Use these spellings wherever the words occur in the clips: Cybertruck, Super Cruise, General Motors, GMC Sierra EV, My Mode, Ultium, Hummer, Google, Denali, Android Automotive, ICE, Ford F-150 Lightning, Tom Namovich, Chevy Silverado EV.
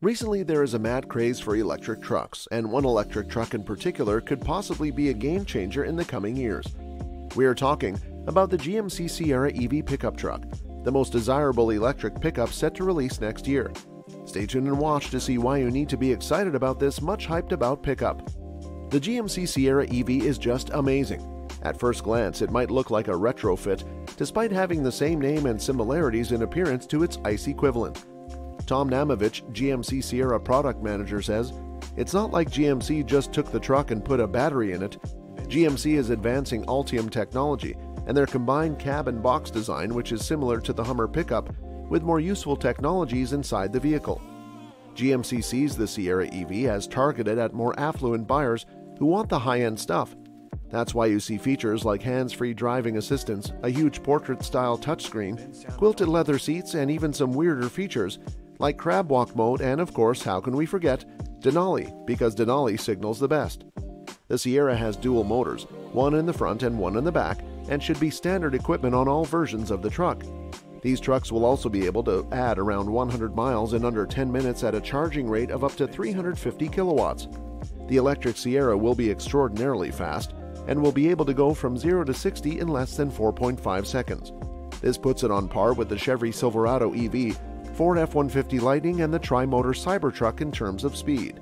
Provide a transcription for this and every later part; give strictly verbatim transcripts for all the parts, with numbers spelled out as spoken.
Recently, there is a mad craze for electric trucks, and one electric truck in particular could possibly be a game changer in the coming years. We are talking about the G M C Sierra E V pickup truck, the most desirable electric pickup set to release next year. Stay tuned and watch to see why you need to be excited about this much hyped about pickup. The G M C Sierra E V is just amazing. At first glance, it might look like a retrofit, despite having the same name and similarities in appearance to its ICE equivalent. Tom Namovich, G M C Sierra product manager, says, "It's not like G M C just took the truck and put a battery in it. G M C is advancing Ultium technology and their combined cab and box design, which is similar to the Hummer pickup, with more useful technologies inside the vehicle." G M C sees the Sierra E V as targeted at more affluent buyers who want the high-end stuff. That's why you see features like hands-free driving assistance, a huge portrait-style touchscreen, quilted leather seats, and even some weirder features like crab walk mode, and of course, how can we forget, Denali, because Denali signals the best. The Sierra has dual motors, one in the front and one in the back, and should be standard equipment on all versions of the truck. These trucks will also be able to add around one hundred miles in under ten minutes at a charging rate of up to three hundred fifty kilowatts. The electric Sierra will be extraordinarily fast and will be able to go from zero to sixty in less than four point five seconds. This puts it on par with the Chevy Silverado E V, Ford F one fifty Lightning, and the tri-motor Cybertruck in terms of speed.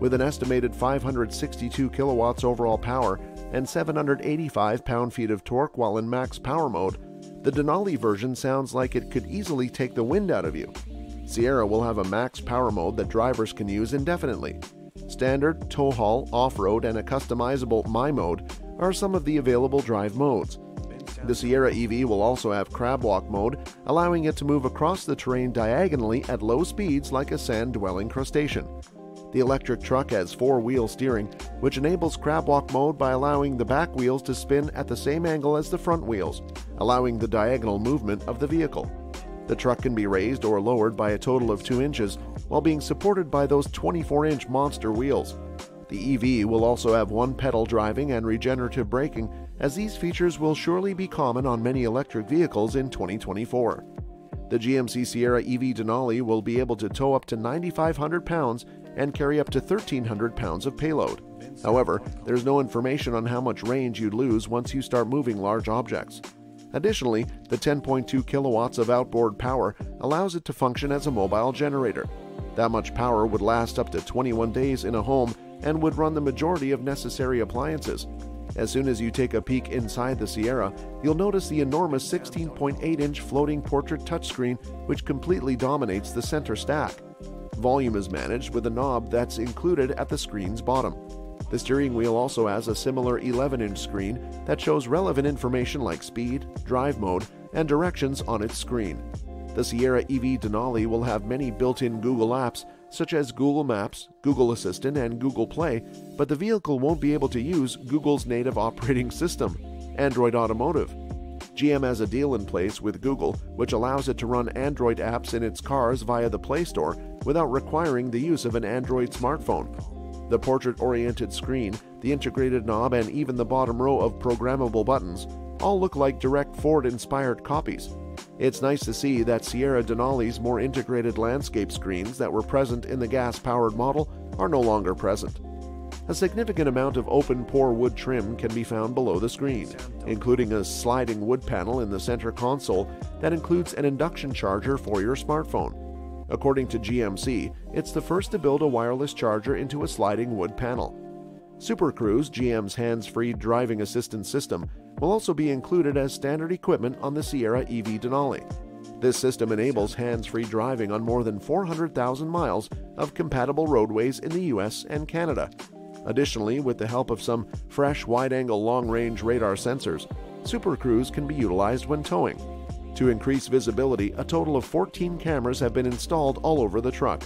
With an estimated five hundred sixty-two kilowatts overall power and seven hundred eighty-five pound-feet of torque while in max power mode, the Denali version sounds like it could easily take the wind out of you. Sierra will have a max power mode that drivers can use indefinitely. Standard, tow haul, off-road, and a customizable My Mode are some of the available drive modes. The Sierra E V will also have crab walk mode, allowing it to move across the terrain diagonally at low speeds like a sand-dwelling crustacean. The electric truck has four-wheel steering, which enables crab walk mode by allowing the back wheels to spin at the same angle as the front wheels, allowing the diagonal movement of the vehicle. The truck can be raised or lowered by a total of two inches while being supported by those twenty-four inch monster wheels. The E V will also have one-pedal driving and regenerative braking, as these features will surely be common on many electric vehicles in twenty twenty-four. The G M C Sierra E V Denali will be able to tow up to nine thousand five hundred pounds and carry up to one thousand three hundred pounds of payload. However, there's no information on how much range you'd lose once you start moving large objects. Additionally, the ten point two kilowatts of outboard power allows it to function as a mobile generator. That much power would last up to twenty-one days in a home and would run the majority of necessary appliances. As soon as you take a peek inside the Sierra, you'll notice the enormous sixteen point eight inch floating portrait touchscreen, which completely dominates the center stack. Volume is managed with a knob that's included at the screen's bottom. The steering wheel also has a similar eleven inch screen that shows relevant information like speed, drive mode, and directions on its screen. The Sierra E V Denali will have many built-in Google apps, such as Google Maps, Google Assistant, and Google Play, but the vehicle won't be able to use Google's native operating system, Android Automotive. G M has a deal in place with Google, which allows it to run Android apps in its cars via the Play Store without requiring the use of an Android smartphone. The portrait-oriented screen, the integrated knob, and even the bottom row of programmable buttons all look like direct Ford-inspired copies. It's nice to see that Sierra Denali's more integrated landscape screens that were present in the gas-powered model are no longer present. A significant amount of open-pore wood trim can be found below the screen, including a sliding wood panel in the center console that includes an induction charger for your smartphone. According to G M C, it's the first to build a wireless charger into a sliding wood panel. Super Cruise, G M's hands-free driving assistance system, will also be included as standard equipment on the Sierra E V Denali. This system enables hands-free driving on more than four hundred thousand miles of compatible roadways in the U S and Canada. Additionally, with the help of some fresh wide-angle long-range radar sensors, Super Cruise can be utilized when towing. To increase visibility, a total of fourteen cameras have been installed all over the truck.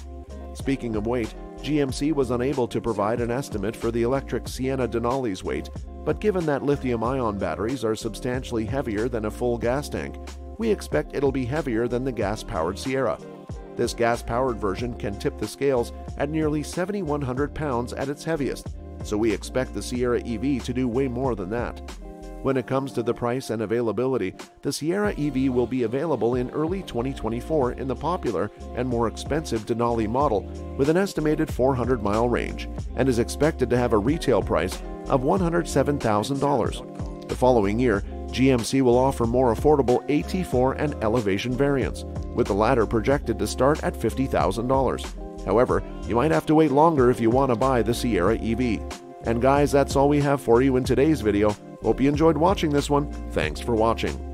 Speaking of weight, G M C was unable to provide an estimate for the electric Sierra Denali's weight, but given that lithium-ion batteries are substantially heavier than a full gas tank, we expect it'll be heavier than the gas-powered Sierra. This gas-powered version can tip the scales at nearly seven thousand one hundred pounds at its heaviest, so we expect the Sierra E V to do way more than that. When it comes to the price and availability, the Sierra E V will be available in early twenty twenty-four in the popular and more expensive Denali model with an estimated four hundred mile range, and is expected to have a retail price of one hundred seven thousand dollars. The following year, G M C will offer more affordable A T four and Elevation variants, with the latter projected to start at fifty thousand dollars. However, you might have to wait longer if you want to buy the Sierra E V. And guys, that's all we have for you in today's video. Hope you enjoyed watching this one. Thanks for watching.